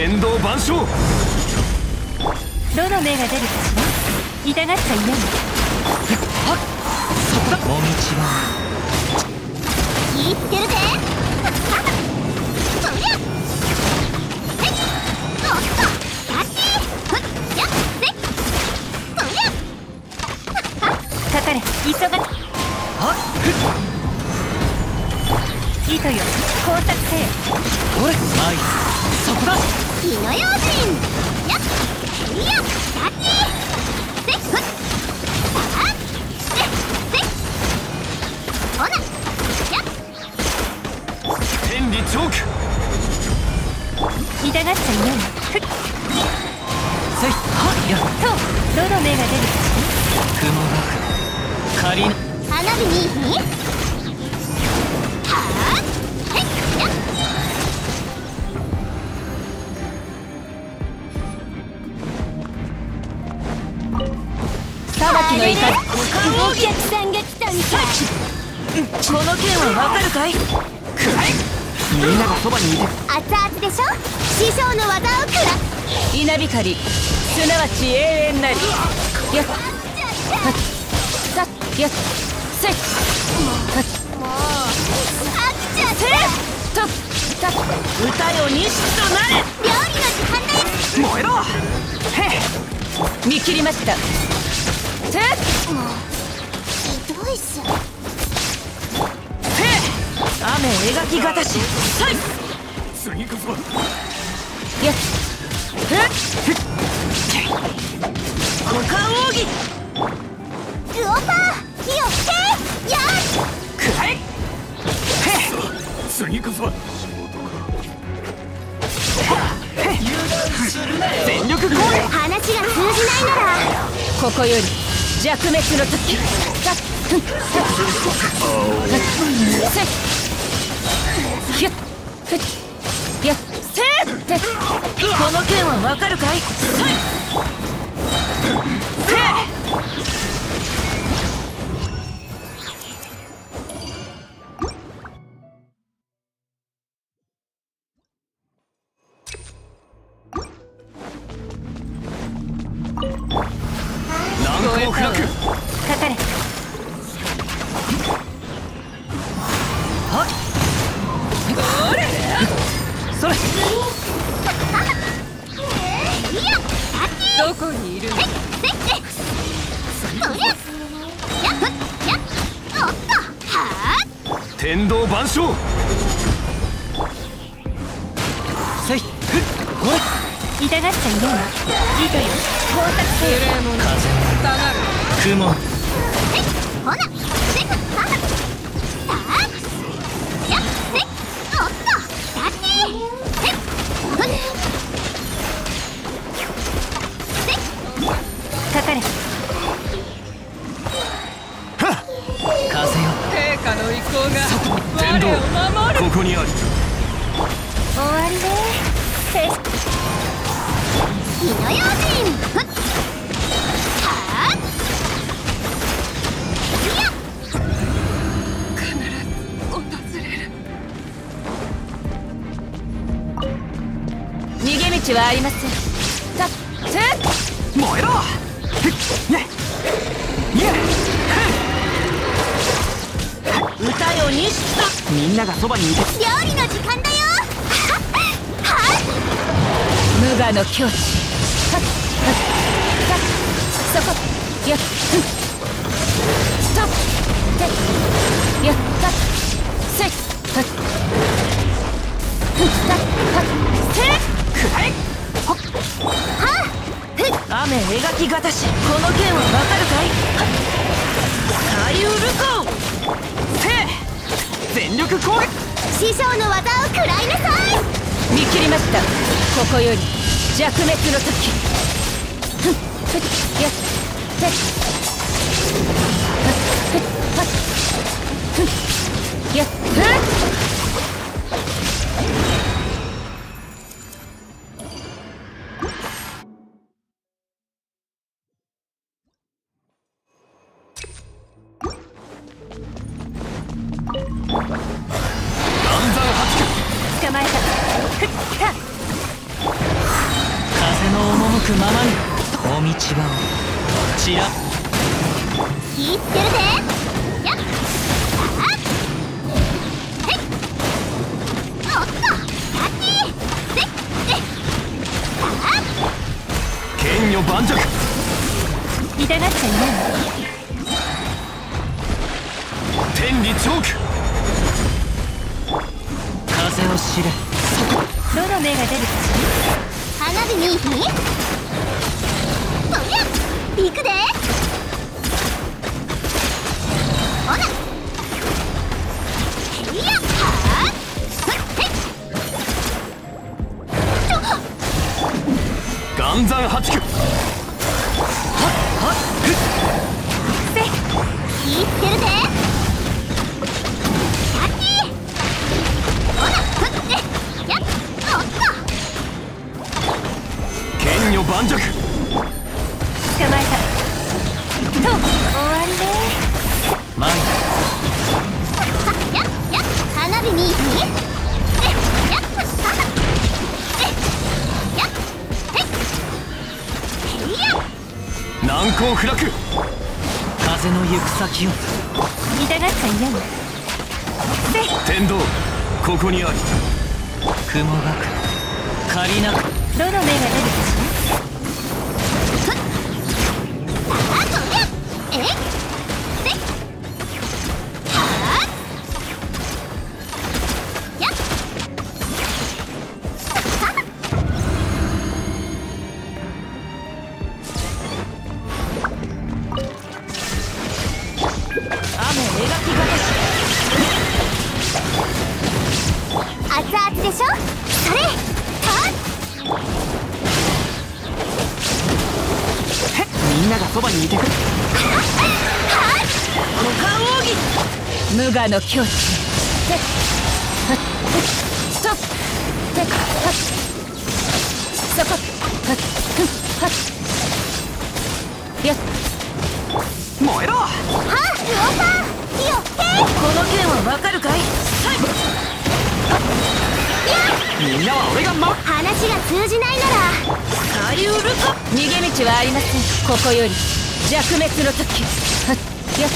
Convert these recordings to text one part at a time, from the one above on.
天道万象。どの目が出るかしら。痛がっちゃいない。もみちが。いってるぜ。そりゃ。おっと。ガチ。やっ。そりゃ。かかれ。急が。糸よ、光沢せよ。おい、マイそこだ。火の用心。やっ、いや、ガチ。せっ、ふっ。あ、せっ、せっ。ほら、やっ。天理チョーク。痛がっちゃいない。ふっ。せっ、はっ、やっと、どの目が出るか。雲が。仮に。花火にいい。お客さんが来たみたい。この件はわかるかい。みんながそばにいて。熱々でしょ。師匠の技をくら稲光、すなわち永遠なり。やっさっやっせっもう飽きちゃったとた歌よ、錦となれ。料理の時間だよ。燃えろ。へっ見切りました。もうひどいっしょ。へえ、雨を描きがたし。はい、次こそ。やっふっ股間奥義ルオパー火を吹け。よしくらえ。へえ、次こそ。仕事か。へえ、全力攻撃。話が通じないならここより弱滅の時。この件はわかるかい。ありません。燃えろ。歌よ、にした。みんながそばにいて。料理の時間だよ。無我の境地。そこ。やっ。ストップ。やった。せっ。せっ。はっ、雨描きがたし。この件はわかるかい。ハリウルコー全力攻撃。師匠の技を食らいなさい。見切りました。ここより弱滅の時。ふっふっやっふっふっふっやっふっ。赴くままにお道はちら気いってるぜ。やっあっおっとラッキーであっ剣よ盤石痛がっちゃいない天理チョーク風を知れどの目が出るか花火見えひんそりゃ行くでほらいやはっ岩山八九はっはっせいってるぜ盤石捕まえたと終わりで前やっやっ花火にやっ難攻不落風の行く先を痛がっちゃいない天道ここにあり雲がく借りなくどの目が出るかしらの境地燃えろはこの件はわかるかいみんなは俺がま話が通じないなら帰りうるか逃げ道はありませんここより弱滅の時よっ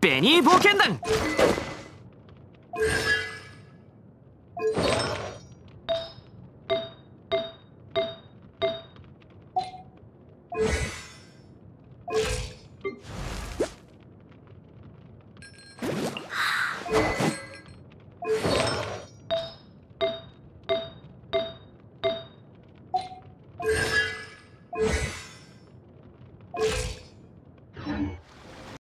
ベニー冒険団